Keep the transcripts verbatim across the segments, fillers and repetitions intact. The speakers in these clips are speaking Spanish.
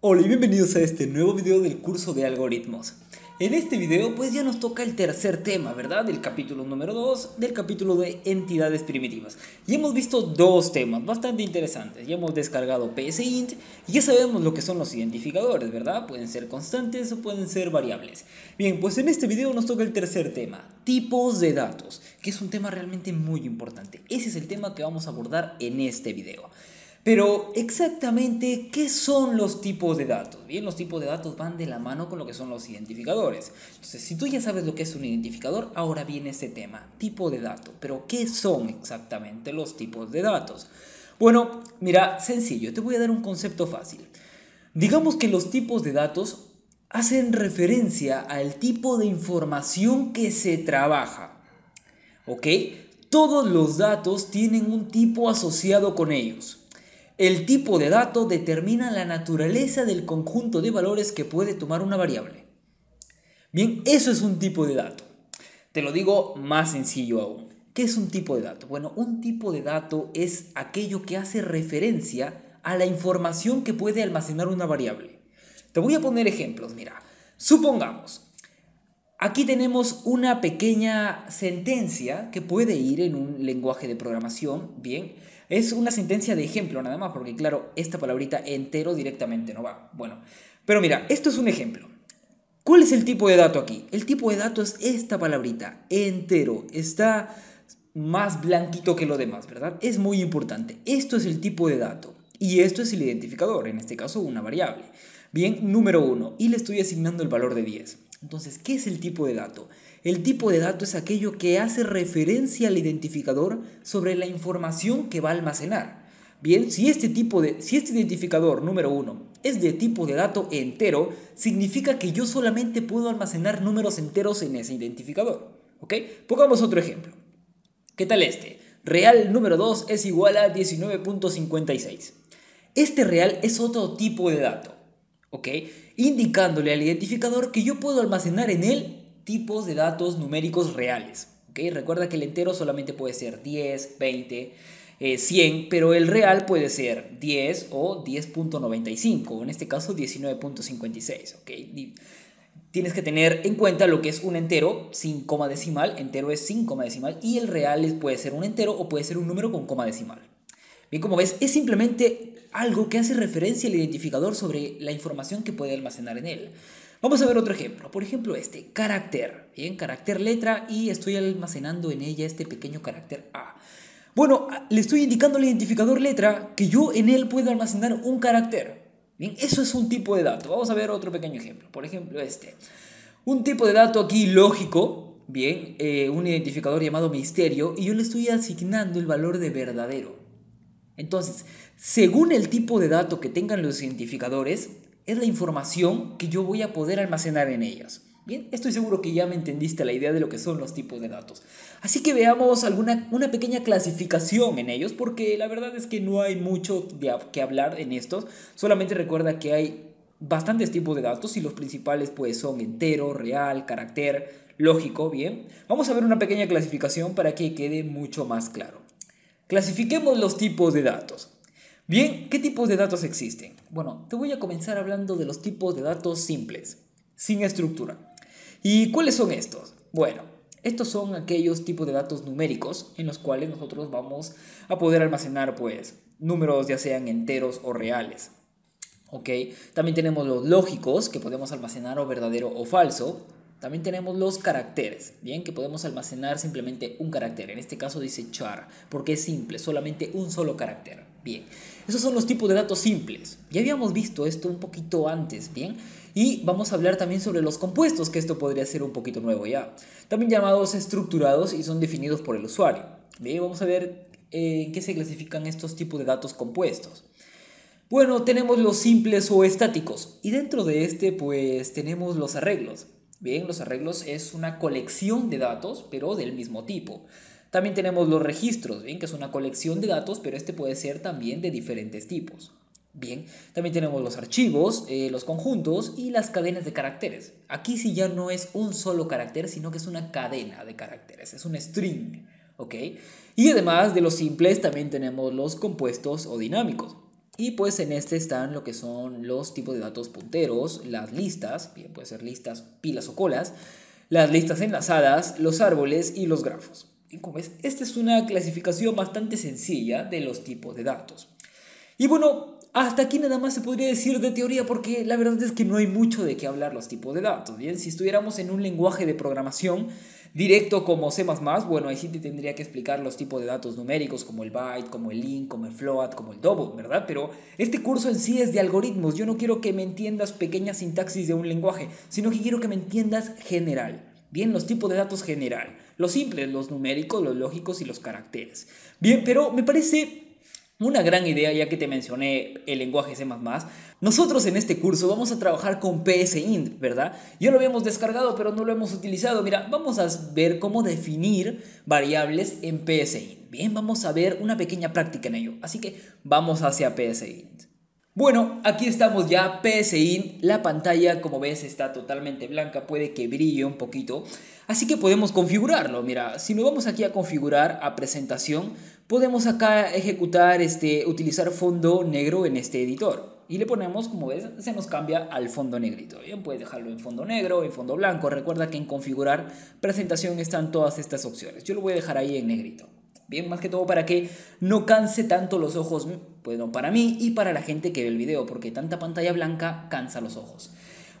Hola y bienvenidos a este nuevo video del curso de algoritmos. En este video pues ya nos toca el tercer tema, ¿verdad? Del capítulo número dos, del capítulo de entidades primitivas. Y hemos visto dos temas bastante interesantes. Ya hemos descargado PSeInt y ya sabemos lo que son los identificadores, ¿verdad? Pueden ser constantes o pueden ser variables. Bien, pues en este video nos toca el tercer tema, tipos de datos, que es un tema realmente muy importante. Ese es el tema que vamos a abordar en este video. Pero exactamente, ¿qué son los tipos de datos? Bien, los tipos de datos van de la mano con lo que son los identificadores. Entonces, si tú ya sabes lo que es un identificador, ahora viene este tema, tipo de dato. Pero, ¿qué son exactamente los tipos de datos? Bueno, mira, sencillo, te voy a dar un concepto fácil. Digamos que los tipos de datos hacen referencia al tipo de información que se trabaja, ¿ok? Todos los datos tienen un tipo asociado con ellos. El tipo de dato determina la naturaleza del conjunto de valores que puede tomar una variable. Bien, eso es un tipo de dato. Te lo digo más sencillo aún. ¿Qué es un tipo de dato? Bueno, un tipo de dato es aquello que hace referencia a la información que puede almacenar una variable. Te voy a poner ejemplos, mira. Supongamos, aquí tenemos una pequeña sentencia que puede ir en un lenguaje de programación, bien. Es una sentencia de ejemplo nada más, porque claro, esta palabrita entero directamente no va. Bueno, pero mira, esto es un ejemplo. ¿Cuál es el tipo de dato aquí? El tipo de dato es esta palabrita, entero. Está más blanquito que lo demás, ¿verdad? Es muy importante. Esto es el tipo de dato. Y esto es el identificador, en este caso una variable. Bien, número uno. Y le estoy asignando el valor de diez. Entonces, ¿qué es el tipo de dato? El tipo de dato es aquello que hace referencia al identificador sobre la información que va a almacenar. Bien, si este, tipo de, si este identificador número uno es de tipo de dato entero, significa que yo solamente puedo almacenar números enteros en ese identificador. ¿Ok? Pongamos otro ejemplo. ¿Qué tal este? Real número dos es igual a diecinueve punto cincuenta y seis. Este real es otro tipo de dato. ¿Ok? Indicándole al identificador que yo puedo almacenar en él tipos de datos numéricos reales. ¿Ok? Recuerda que el entero solamente puede ser diez, veinte, eh, cien, pero el real puede ser diez o diez punto noventa y cinco, o en este caso diecinueve punto cincuenta y seis. ¿Ok? Y tienes que tener en cuenta lo que es un entero sin coma decimal, entero es sin coma decimal, y el real puede ser un entero o puede ser un número con coma decimal. Bien, como ves, es simplemente algo que hace referencia al identificador sobre la información que puede almacenar en él. Vamos a ver otro ejemplo. Por ejemplo, este carácter. Bien, carácter letra y estoy almacenando en ella este pequeño carácter A. Bueno, le estoy indicando al identificador letra que yo en él puedo almacenar un carácter. Bien, eso es un tipo de dato. Vamos a ver otro pequeño ejemplo. Por ejemplo, este. Un tipo de dato aquí lógico. Bien, eh, un identificador llamado misterio y yo le estoy asignando el valor de verdadero. Entonces, según el tipo de dato que tengan los identificadores, es la información que yo voy a poder almacenar en ellas. Bien, estoy seguro que ya me entendiste la idea de lo que son los tipos de datos. Así que veamos alguna, una pequeña clasificación en ellos, porque la verdad es que no hay mucho de, que hablar en estos. Solamente recuerda que hay bastantes tipos de datos y los principales pues son entero, real, carácter, lógico, bien. Vamos a ver una pequeña clasificación para que quede mucho más claro. Clasifiquemos los tipos de datos. Bien, ¿qué tipos de datos existen? Bueno, te voy a comenzar hablando de los tipos de datos simples, sin estructura. ¿Y cuáles son estos? Bueno, estos son aquellos tipos de datos numéricos en los cuales nosotros vamos a poder almacenar, pues, números ya sean enteros o reales. ¿Ok? También tenemos los lógicos, que podemos almacenar o verdadero o falso. También tenemos los caracteres, bien, que podemos almacenar simplemente un carácter. En este caso dice char, porque es simple, solamente un solo carácter. Bien, esos son los tipos de datos simples. Ya habíamos visto esto un poquito antes, bien. Y vamos a hablar también sobre los compuestos, que esto podría ser un poquito nuevo ya. También llamados estructurados y son definidos por el usuario. Bien, vamos a ver eh, en qué se clasifican estos tipos de datos compuestos. Bueno, tenemos los simples o estáticos. Y dentro de este, pues, tenemos los arreglos. Bien, los arreglos es una colección de datos, pero del mismo tipo. También tenemos los registros, bien, que es una colección de datos, pero este puede ser también de diferentes tipos. Bien, también tenemos los archivos, eh, los conjuntos y las cadenas de caracteres. Aquí sí ya no es un solo carácter, sino que es una cadena de caracteres, es un string, ¿ok? Y además de los simples, también tenemos los compuestos o dinámicos. Y pues en este están lo que son los tipos de datos punteros, las listas, bien, puede ser listas, pilas o colas, las listas enlazadas, los árboles y los grafos. Y como ves, esta es una clasificación bastante sencilla de los tipos de datos. Y bueno, hasta aquí nada más se podría decir de teoría, porque la verdad es que no hay mucho de qué hablar los tipos de datos. Bien, si estuviéramos en un lenguaje de programación directo como C más más, bueno, ahí sí te tendría que explicar los tipos de datos numéricos como el byte, como el int, como el float, como el double, ¿verdad? Pero este curso en sí es de algoritmos. Yo no quiero que me entiendas pequeña sintaxis de un lenguaje, sino que quiero que me entiendas general. Bien, los tipos de datos general, los simples, los numéricos, los lógicos y los caracteres. Bien, pero me parece una gran idea, ya que te mencioné el lenguaje C más más. Nosotros en este curso vamos a trabajar con PSeInt, ¿verdad? Ya lo habíamos descargado, pero no lo hemos utilizado. Mira, vamos a ver cómo definir variables en PSeInt. Bien, vamos a ver una pequeña práctica en ello. Así que vamos hacia PSeInt. Bueno, aquí estamos ya, PSeInt. La pantalla, como ves, está totalmente blanca. Puede que brille un poquito. Así que podemos configurarlo. Mira, si nos vamos aquí a configurar, a presentación, podemos acá ejecutar, este, utilizar fondo negro en este editor. Y le ponemos, como ves, se nos cambia al fondo negrito. Bien, puedes dejarlo en fondo negro, en fondo blanco. Recuerda que en configurar presentación están todas estas opciones. Yo lo voy a dejar ahí en negrito. Bien, más que todo para que no canse tanto los ojos, bueno, para mí y para la gente que ve el video, porque tanta pantalla blanca cansa los ojos.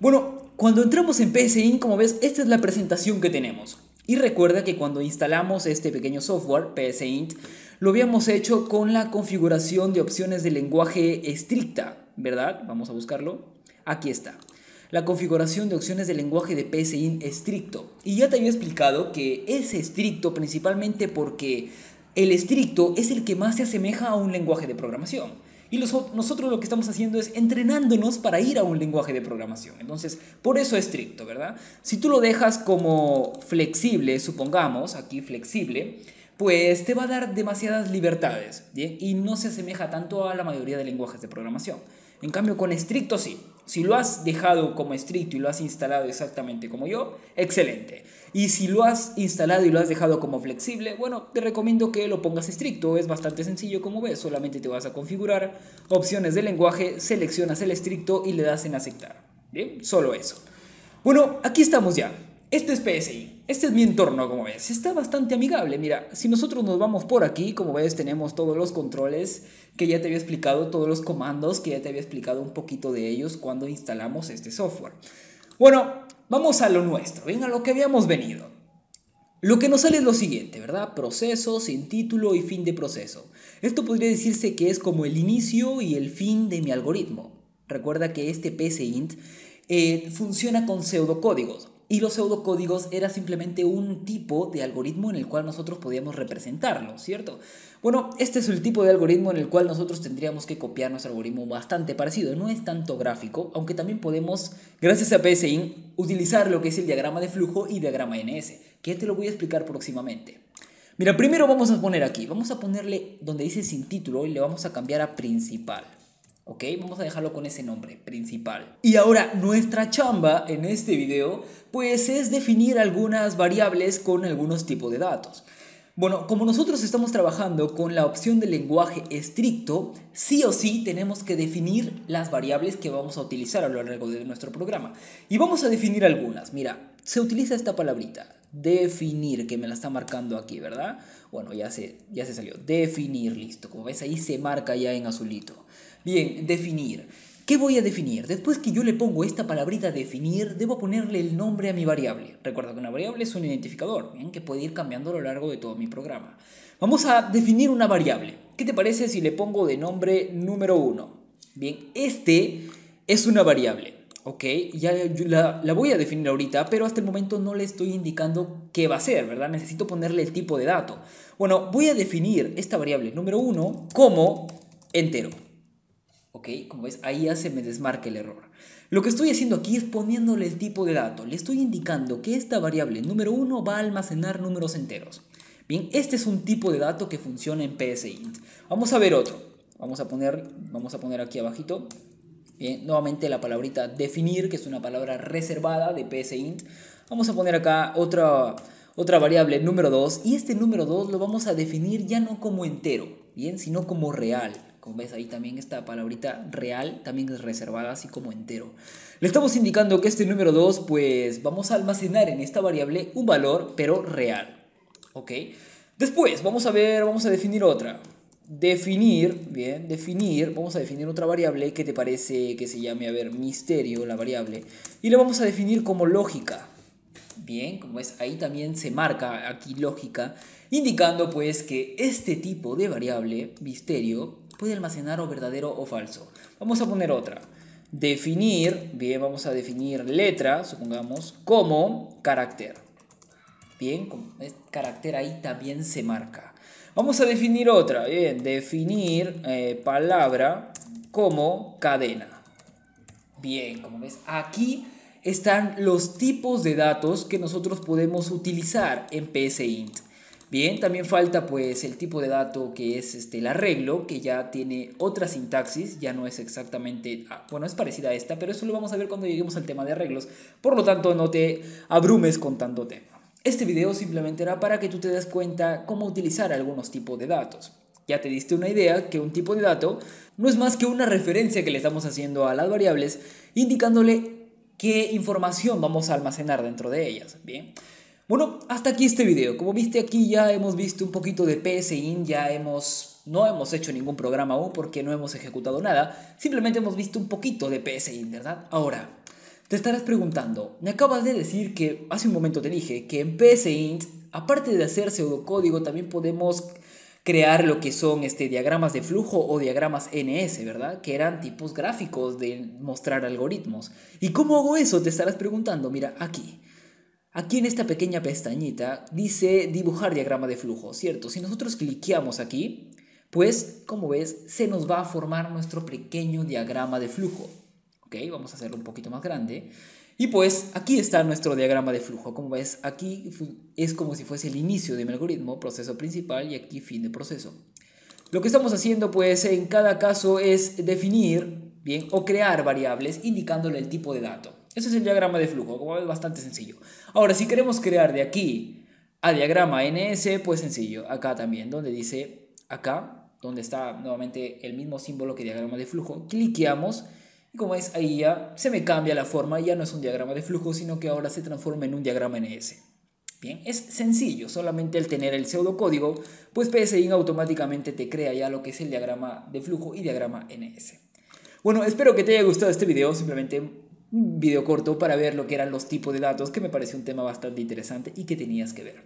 Bueno, cuando entramos en PSeInt, como ves, esta es la presentación que tenemos. Y recuerda que cuando instalamos este pequeño software, PSeInt, lo habíamos hecho con la configuración de opciones de lenguaje estricta, ¿verdad? Vamos a buscarlo. Aquí está. La configuración de opciones de lenguaje de PSeInt estricto. Y ya te había explicado que es estricto principalmente porque el estricto es el que más se asemeja a un lenguaje de programación. Y los, nosotros lo que estamos haciendo es entrenándonos para ir a un lenguaje de programación. Entonces, por eso es estricto, ¿verdad? Si tú lo dejas como flexible, supongamos, aquí flexible, pues te va a dar demasiadas libertades, ¿bien? Y no se asemeja tanto a la mayoría de lenguajes de programación. En cambio, con estricto sí. Si lo has dejado como estricto y lo has instalado exactamente como yo, excelente. Y si lo has instalado y lo has dejado como flexible, bueno, te recomiendo que lo pongas estricto. Es bastante sencillo, como ves. Solamente te vas a configurar, opciones de lenguaje, seleccionas el estricto y le das en aceptar. Bien, solo eso. Bueno, aquí estamos ya. Este es PSeInt, este es mi entorno, como ves, está bastante amigable. Mira, si nosotros nos vamos por aquí, como ves, tenemos todos los controles que ya te había explicado, todos los comandos que ya te había explicado un poquito de ellos cuando instalamos este software. Bueno, vamos a lo nuestro, bien, a lo que habíamos venido. Lo que nos sale es lo siguiente, ¿verdad? Proceso sin título y fin de proceso. Esto podría decirse que es como el inicio y el fin de mi algoritmo. Recuerda que este PSeInt eh, funciona con pseudocódigos. Y los pseudocódigos era simplemente un tipo de algoritmo en el cual nosotros podíamos representarlo, ¿cierto? Bueno, este es el tipo de algoritmo en el cual nosotros tendríamos que copiar nuestro algoritmo bastante parecido. No es tanto gráfico, aunque también podemos, gracias a PSeInt, utilizar lo que es el diagrama de flujo y diagrama N S, que te lo voy a explicar próximamente. Mira, primero vamos a poner aquí, vamos a ponerle donde dice sin título y le vamos a cambiar a principal. Ok, vamos a dejarlo con ese nombre, principal. Y ahora nuestra chamba en este video, pues es definir algunas variables con algunos tipos de datos. Bueno, como nosotros estamos trabajando con la opción de lenguaje estricto, sí o sí tenemos que definir las variables que vamos a utilizar a lo largo de nuestro programa. Y vamos a definir algunas. Mira, se utiliza esta palabrita, definir, que me la está marcando aquí, ¿verdad? Bueno, ya se, ya se salió, definir, listo. Como ves, ahí se marca ya en azulito. Bien, definir. ¿Qué voy a definir? Después que yo le pongo esta palabrita definir, debo ponerle el nombre a mi variable. Recuerda que una variable es un identificador, ¿bien? Que puede ir cambiando a lo largo de todo mi programa. Vamos a definir una variable. ¿Qué te parece si le pongo de nombre número uno? Bien, este es una variable, ¿ok? Ya la, la voy a definir ahorita, pero hasta el momento no le estoy indicando qué va a ser, ¿verdad? Necesito ponerle el tipo de dato. Bueno, voy a definir esta variable número uno como entero. ¿Ok? Como ves, ahí ya se me desmarca el error. Lo que estoy haciendo aquí es poniéndole el tipo de dato. Le estoy indicando que esta variable número uno va a almacenar números enteros. Bien, este es un tipo de dato que funciona en PSeInt. Vamos a ver otro. Vamos a poner, vamos a poner aquí abajito. Bien, nuevamente la palabrita definir, que es una palabra reservada de PSeInt. Vamos a poner acá otra, otra variable, número dos. Y este número dos lo vamos a definir ya no como entero, bien, sino como real. Como ves, ahí también esta palabrita real también es reservada, así como entero. Le estamos indicando que este número dos, pues vamos a almacenar en esta variable un valor, pero real. ¿Ok? Después, vamos a ver, vamos a definir otra. Definir, bien, definir, vamos a definir otra variable que te parece que se llame, a ver, misterio, la variable. Y la vamos a definir como lógica. Bien, como ves, ahí también se marca aquí lógica, indicando pues que este tipo de variable, misterio, puede almacenar o verdadero o falso. Vamos a poner otra. Definir, bien, vamos a definir letra, supongamos, como carácter. Bien, como ves, carácter ahí también se marca. Vamos a definir otra, bien, definir eh, palabra como cadena. Bien, como ves, aquí están los tipos de datos que nosotros podemos utilizar en PSeInt. Bien, también falta pues el tipo de dato que es este, el arreglo, que ya tiene otra sintaxis, ya no es exactamente, ah, bueno, es parecida a esta, pero eso lo vamos a ver cuando lleguemos al tema de arreglos. Por lo tanto, no te abrumes con tanto tema. Este video simplemente era para que tú te des cuenta cómo utilizar algunos tipos de datos. Ya te diste una idea que un tipo de dato no es más que una referencia que le estamos haciendo a las variables, indicándole qué información vamos a almacenar dentro de ellas. Bien. Bueno, hasta aquí este video. Como viste aquí ya hemos visto un poquito de PSeInt, ya hemos, no hemos hecho ningún programa aún porque no hemos ejecutado nada. Simplemente hemos visto un poquito de PSeInt, ¿verdad? Ahora, te estarás preguntando, me acabas de decir que, hace un momento te dije, que en PSeInt, aparte de hacer pseudocódigo, también podemos crear lo que son este, diagramas de flujo o diagramas N S, ¿verdad? Que eran tipos gráficos de mostrar algoritmos. ¿Y cómo hago eso? Te estarás preguntando. Mira, aquí. Aquí en esta pequeña pestañita dice dibujar diagrama de flujo, ¿cierto? Si nosotros cliqueamos aquí, pues, como ves, se nos va a formar nuestro pequeño diagrama de flujo. Okay, vamos a hacerlo un poquito más grande. Y pues aquí está nuestro diagrama de flujo. Como ves, aquí es como si fuese el inicio de mi algoritmo, proceso principal, y aquí fin de proceso. Lo que estamos haciendo pues en cada caso es definir, bien, o crear variables indicándole el tipo de dato. Eso es el diagrama de flujo, como ves, bastante sencillo. Ahora, si queremos crear de aquí a diagrama N S, pues sencillo. Acá también, donde dice acá, donde está nuevamente el mismo símbolo que diagrama de flujo, cliqueamos. Y como ves, ahí ya se me cambia la forma, ya no es un diagrama de flujo, sino que ahora se transforma en un diagrama N S. Bien, es sencillo, solamente el tener el pseudocódigo, pues PSeInt automáticamente te crea ya lo que es el diagrama de flujo y diagrama N S. Bueno, espero que te haya gustado este video, simplemente un video corto para ver lo que eran los tipos de datos, que me pareció un tema bastante interesante y que tenías que ver.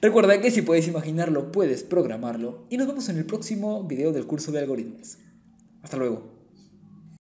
Recuerda que si puedes imaginarlo, puedes programarlo, y nos vemos en el próximo video del curso de algoritmos. Hasta luego.